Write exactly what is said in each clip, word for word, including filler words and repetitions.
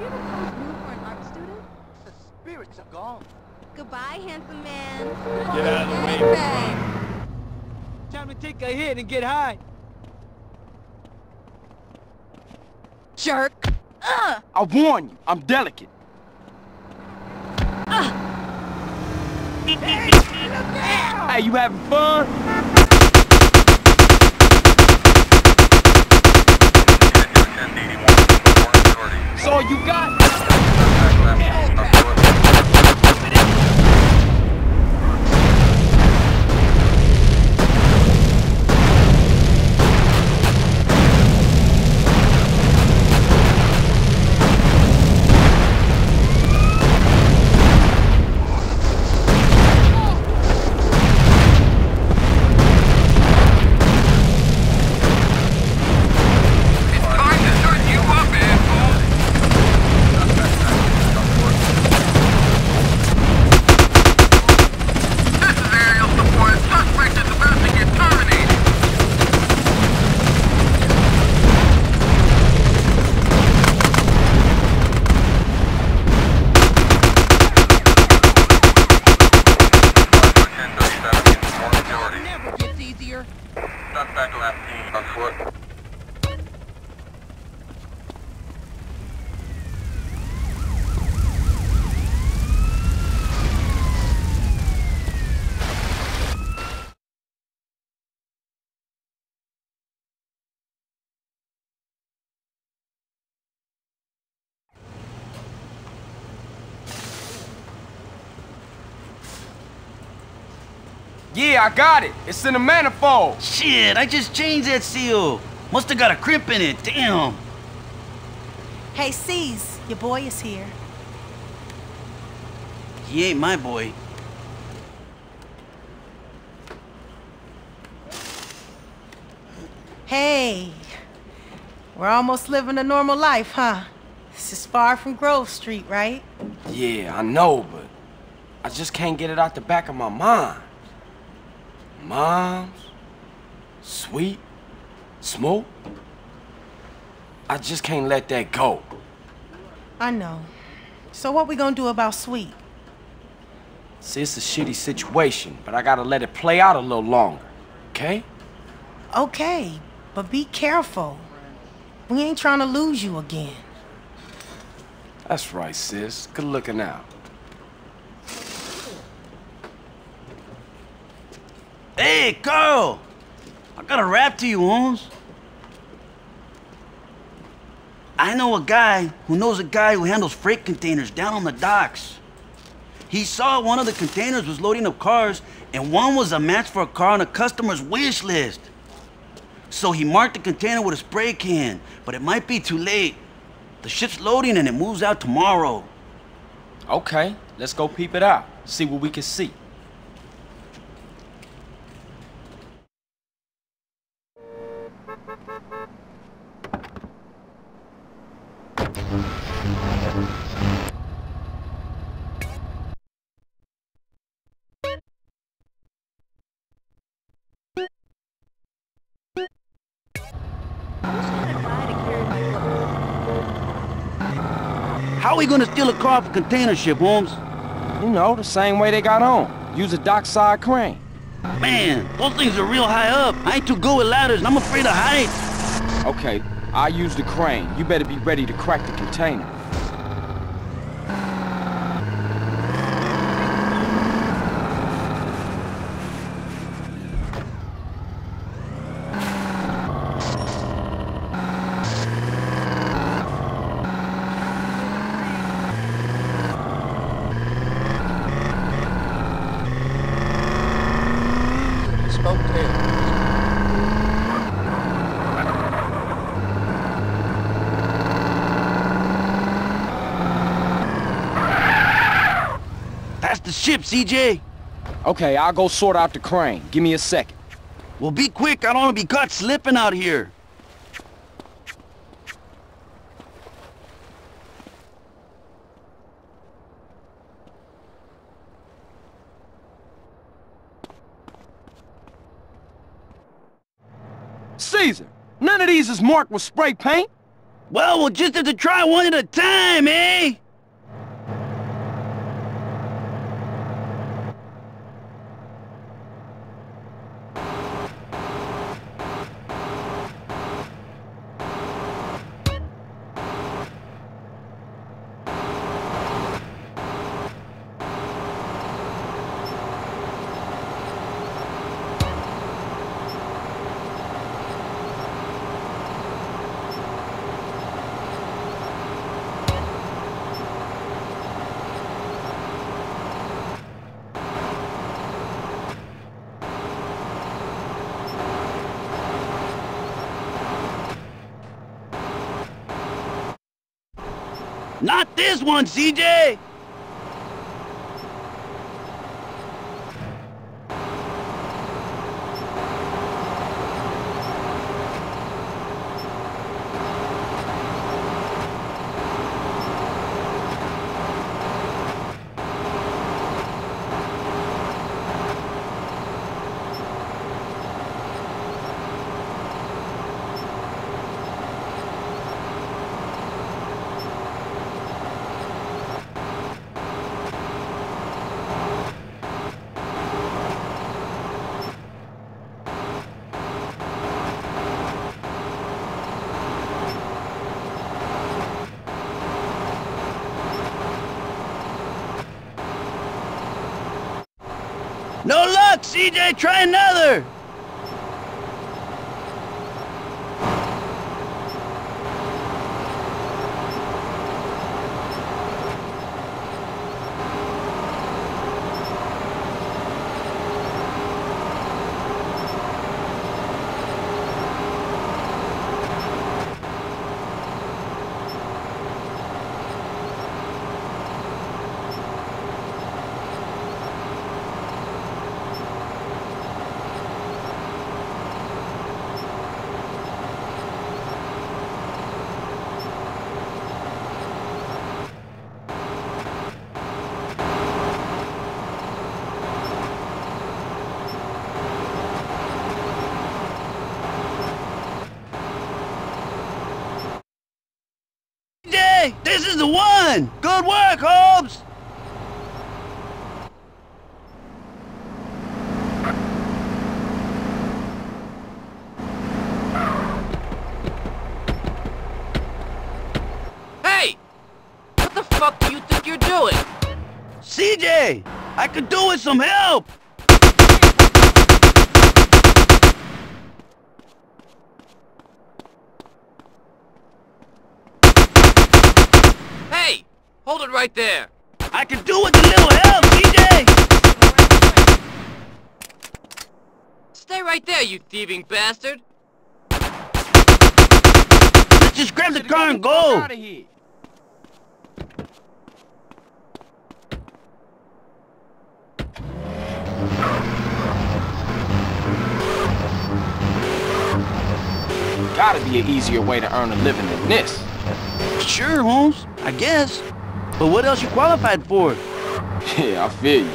You're the college unicorn art student? The spirits are gone. Goodbye, handsome man. Get out of the way, man. Time to take a hit and get high. Jerk. Ugh. I warn you, I'm delicate. Ugh. Hey, hey, you having fun? That's all you got? Yeah, I got it. It's in the manifold. Shit, I just changed that seal. Must have got a crimp in it. Damn. Hey, C's, your boy is here. He ain't my boy. Hey, we're almost living a normal life, huh? This is far from Grove Street, right? Yeah, I know, but I just can't get it out the back of my mind. Moms, sweet, smoke. I just can't let that go. I know. So what we gonna do about sweet? See, it's a shitty situation, but I gotta let it play out a little longer, okay? Okay, but be careful. We ain't trying to lose you again. That's right, sis. Good looking out. Hey, Carl! I got a rap to you, Holmes. I know a guy who knows a guy who handles freight containers down on the docks. He saw one of the containers was loading up cars, and one was a match for a car on a customer's wish list. So he marked the container with a spray can, but it might be too late. The ship's loading and it moves out tomorrow. Okay, let's go peep it out, see what we can see. How are we gonna steal a car off a container ship, Holmes? You know, the same way they got on. Use a dockside crane. Man, those things are real high up. I ain't too good with ladders, and I'm afraid of heights. Okay, I use the crane. You better be ready to crack the container. Ship, C J. Okay, I'll go sort out the crane. Give me a second. Well, be quick. I don't want to be caught slipping out here. Caesar, none of these is marked with spray paint. Well, we'll just have to try one at a time, eh? Not this one, C J! No luck, C J, try another! This is the one! Good work, Hobbs! Hey! What the fuck do you think you're doing? C J! I could do with some help! Hold it right there! I can do with a little help, C J! Stay right there, you thieving bastard! Let's just grab the car and go! Get out of here. Gotta be an easier way to earn a living than this! Sure, Holmes, I guess. But what else you qualified for? Yeah, I feel you.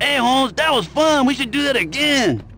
Hey Holmes, that was fun. We should do that again.